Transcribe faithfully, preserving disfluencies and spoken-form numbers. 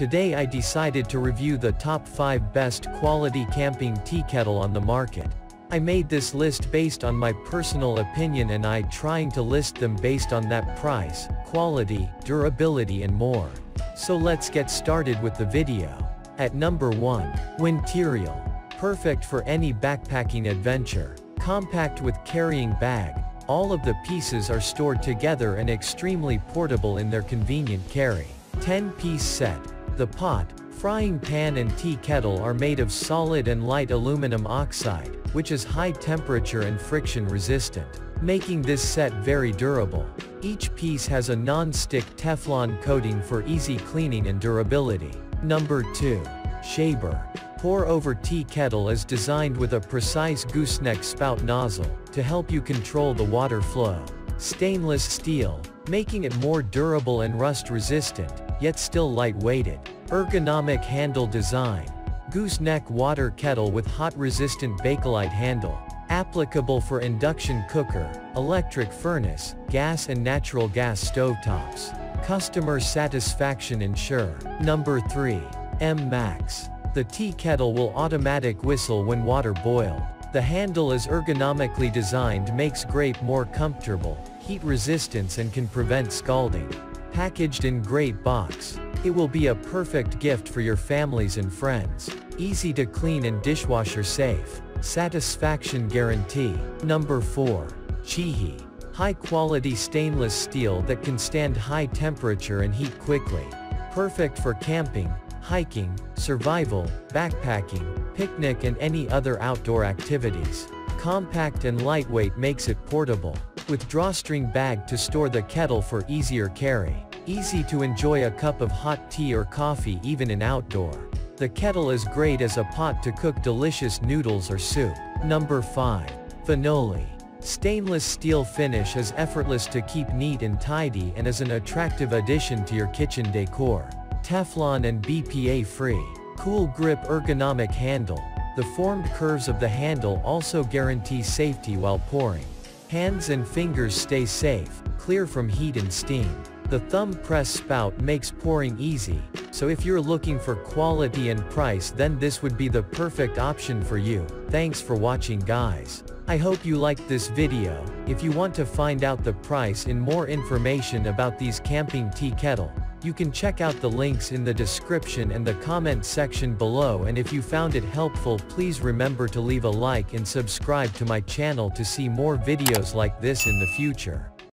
Today I decided to review the top five best quality camping tea kettle on the market. I made this list based on my personal opinion and I trying to list them based on that price, quality, durability and more. So let's get started with the video. At number one. Winterial. Perfect for any backpacking adventure. Compact with carrying bag, all of the pieces are stored together and extremely portable in their convenient carry. ten piece set. The pot, frying pan and tea kettle are made of solid and light aluminum oxide, which is high temperature and friction resistant, making this set very durable. Each piece has a non-stick Teflon coating for easy cleaning and durability. Number two. Chefbar. Pour-over tea kettle is designed with a precise gooseneck spout nozzle, to help you control the water flow. Stainless steel, making it more durable and rust-resistant, yet still light-weighted. Ergonomic handle design. Gooseneck water kettle with hot-resistant Bakelite handle. Applicable for induction cooker, electric furnace, gas and natural gas stovetops. Customer satisfaction ensure. Number three. M-Max. The tea kettle will automatic whistle when water boiled. The handle is ergonomically designed, makes grape more comfortable, heat resistance and can prevent scalding. Packaged in great box. It will be a perfect gift for your families and friends. Easy to clean and dishwasher safe. Satisfaction guarantee. Number four. Chihee. High quality stainless steel that can stand high temperature and heat quickly. Perfect for camping, hiking, survival, backpacking, picnic and any other outdoor activities. Compact and lightweight makes it portable. With drawstring bag to store the kettle for easier carry. Easy to enjoy a cup of hot tea or coffee even in outdoor. The kettle is great as a pot to cook delicious noodles or soup. Number five. Finoli. Stainless steel finish is effortless to keep neat and tidy and is an attractive addition to your kitchen decor. Teflon and B P A free. Cool grip ergonomic handle. The formed curves of the handle also guarantee safety while pouring. Hands and fingers stay safe, clear from heat and steam. The thumb press spout makes pouring easy, so if you're looking for quality and price then this would be the perfect option for you. Thanks for watching guys. I hope you liked this video. If you want to find out the price and more information about these camping tea kettle, you can check out the links in the description and the comment section below, and if you found it helpful please remember to leave a like and subscribe to my channel to see more videos like this in the future.